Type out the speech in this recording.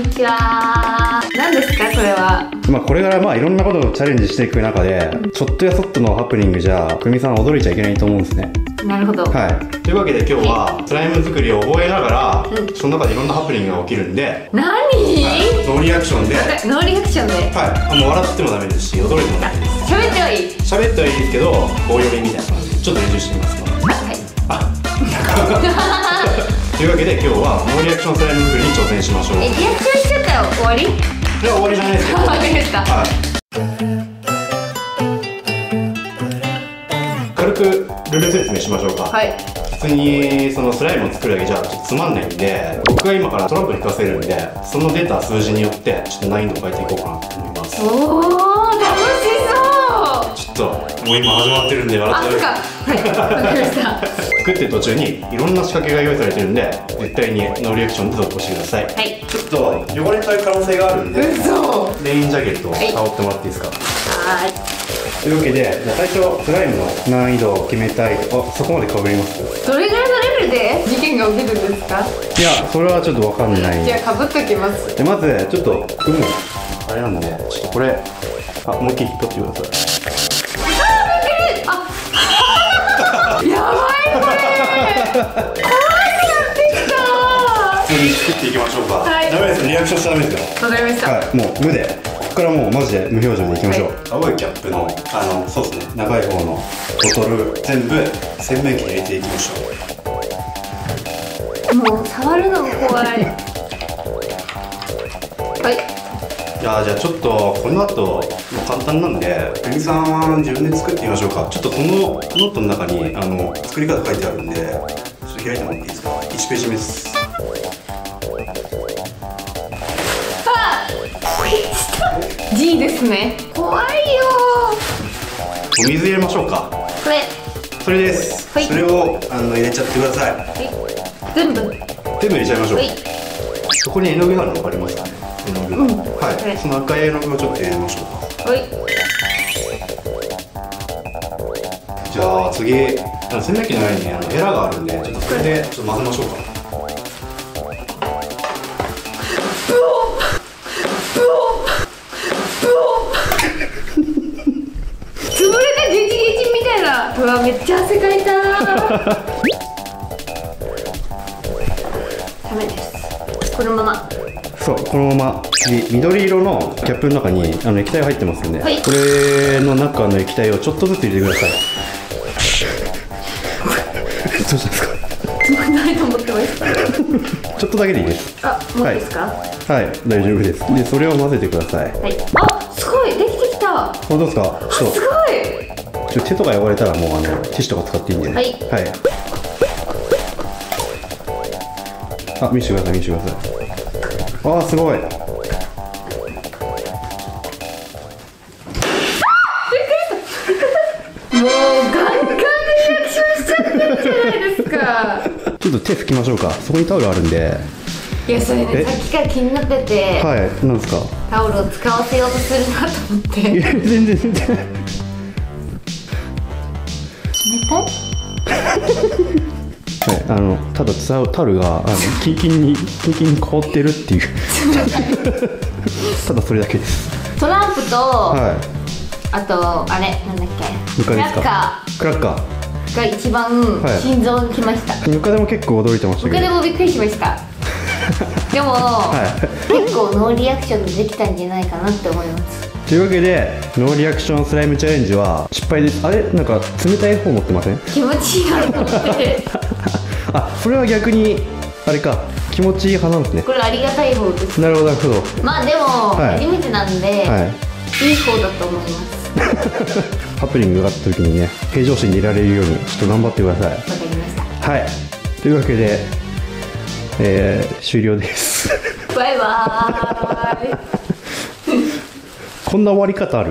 んにちは。何ですかこれは。これからいろんなことをチャレンジしていく中で、ちょっとやそっとのハプニングじゃ久美さん驚いちゃいけないと思うんですね。なるほど。はい。というわけで今日はスライム作りを覚えながら、その中でいろんなハプニングが起きるんで。何？ノーリアクションで。ノーリアクションで。はい。笑ってもダメですし、驚いてもダメです。喋ってはいい。喋ってはいいですけど、棒読みみたいな感じでちょっと練習してみますか。はい。あ、なかなか。というわけで今日はノーリアクションスライム作りに挑戦しましょう。リアクションしちゃったよ。終わり？いや終わりじゃないですよ。終わりですか。はい。軽くルール説明しましょうか。はい。普通にそのスライムを作るだけじゃちょっとつまんないんで、僕が今からトランプを引かせるんで、その出た数字によってちょっと難易度を変えていこうかなと思います。おお、楽しそう。ちょっともう今始まってるんで笑っちゃう。あ、そっか。はい。わかりました。作ってる途中にいろんな仕掛けが用意されてるんで、絶対にノーリアクションで投稿してください。はい。ちょっと汚れちゃう可能性があるんで、レインジャケットを羽織ってもらっていいですか。はい。というわけで、じゃあ最初スライムの難易度を決めたい。あ、そこまで被ります。どれぐらいのレベルで事件が起きるんですか。いや、それはちょっとわかんない。じゃあ被っておきます。で、まずちょっとあれなんで、ちょっとこれもう一回引っ張ってください。怖くなってきた。普通に作っていきましょうか。ダメです。リアクションしたらダメですよ。わかりました。はい、もう無で、ここからもうマジで無表情でいきましょう。青いキャップのそうですね、長い方のボトル全部洗面器に入れていきましょう。もう触るのも怖い。はい。じゃあちょっとこの後簡単なんで、久美さん自分で作ってみましょうか。ちょっとこのノートの中に作り方書いてあるんで、ちょっと開いてもらっていいですか。1ページ目です。G ですね。怖いよ。お水入れましょうか。これ。それです。はい、それを入れちゃってください。はい、全部入れちゃいましょう。はい、そこに絵の具があるの分かりますかね。絵の具。はい。その赤い絵の具をちょっと入れましょうか。はい、じゃあ次、洗面器の上にエラがあるんで、ちょっとこれでちょっと混ぜましょうか。潰れてゲチゲチみたいな。うわ、めっちゃ汗かいたダメです。このまま。そう、このまま緑色のキャップの中に液体が入ってますんで、これの中の液体をちょっとずつ入れてください。どうしたんですか。つまんないと思ってました。ちょっとだけでいいです。あ、もうですか。はい、大丈夫です。で、それを混ぜてください。はい。あ、すごい、できてきた。本当ですか。すごい。ちょっと手とか汚れたらもうティッシュとか使っていいんで。はい。はい。あ、見せてください、見せてください。あー、すごい。びっくりした。もうガンガンリアクションしちゃってるじゃないですか。ちょっと手拭きましょうか。そこにタオルあるんで。いや、それね、さっきから気になってて。はい、なんですか。タオルを使わせようとするなと思って。いや、全然。冷たい。はい、ただタオルがキンキンに凍ってるっていうただそれだけです。トランプと、あとあれなんだっけ、クラッカーが一番心臓にきました。ぬかでも結構驚いてましたけど、ぬかでもびっくりしましたでも、結構ノーリアクションでできたんじゃないかなって思います。というわけでノーリアクションスライムチャレンジは失敗です。あれ、なんか冷たい方持ってません？気持ちいいなと思ってあ、それは逆にあれか、気持ちいい派なんですね。これありがたい方です。なるほどなるほど。まあでも、初めてなんで、いい方だと思いますハプニングがあった時にね、平常心でいられるようにちょっと頑張ってください。わかりました。はい、というわけで、終了ですバイバーイこんな終わり方ある